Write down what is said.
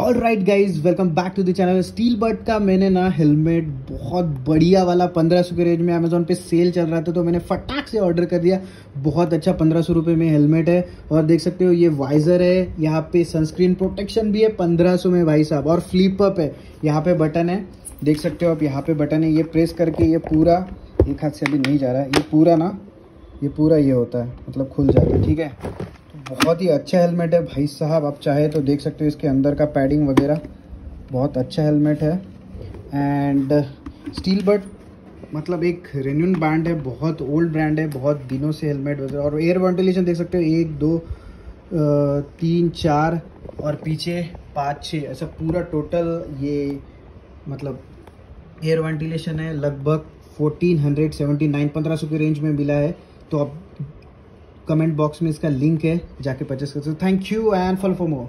All right guys, welcome back to the channel. Steelbird का मैंने ना हेलमेट बहुत बढ़िया वाला 1500 के रेंज में अमेजोन पे सेल चल रहा था तो मैंने फटाक से ऑर्डर कर दिया। बहुत अच्छा 1500 रुपये में हेलमेट है और देख सकते हो ये वाइजर है, यहाँ पे सनस्क्रीन प्रोटेक्शन भी है 1500 में भाई साहब। और फ्लिप अप है, यहाँ पे बटन है, देख सकते हो आप, यहाँ पे बटन है, ये प्रेस करके ये पूरा, एक हाथ से अभी नहीं जा रहा है, ये पूरा ये होता है, मतलब खुल जाता है, ठीक है। बहुत ही अच्छा हेलमेट है भाई साहब, आप चाहे तो देख सकते हो इसके अंदर का पैडिंग वगैरह, बहुत अच्छा हेलमेट है। एंड स्टीलबर्ड मतलब एक रेन्यून ब्रांड है, बहुत ओल्ड ब्रांड है, बहुत दिनों से हेलमेट वगैरह। और एयर वेंटिलेशन देख सकते हो 1 2 3 4 और पीछे 5 6, ऐसा पूरा टोटल ये मतलब एयर वेंटिलेशन है। लगभग 1479 1500 के रेंज में मिला है, तो आप कमेंट बॉक्स में इसका लिंक है, जाके परचेस कर सकते हो। Thank you and follow for more.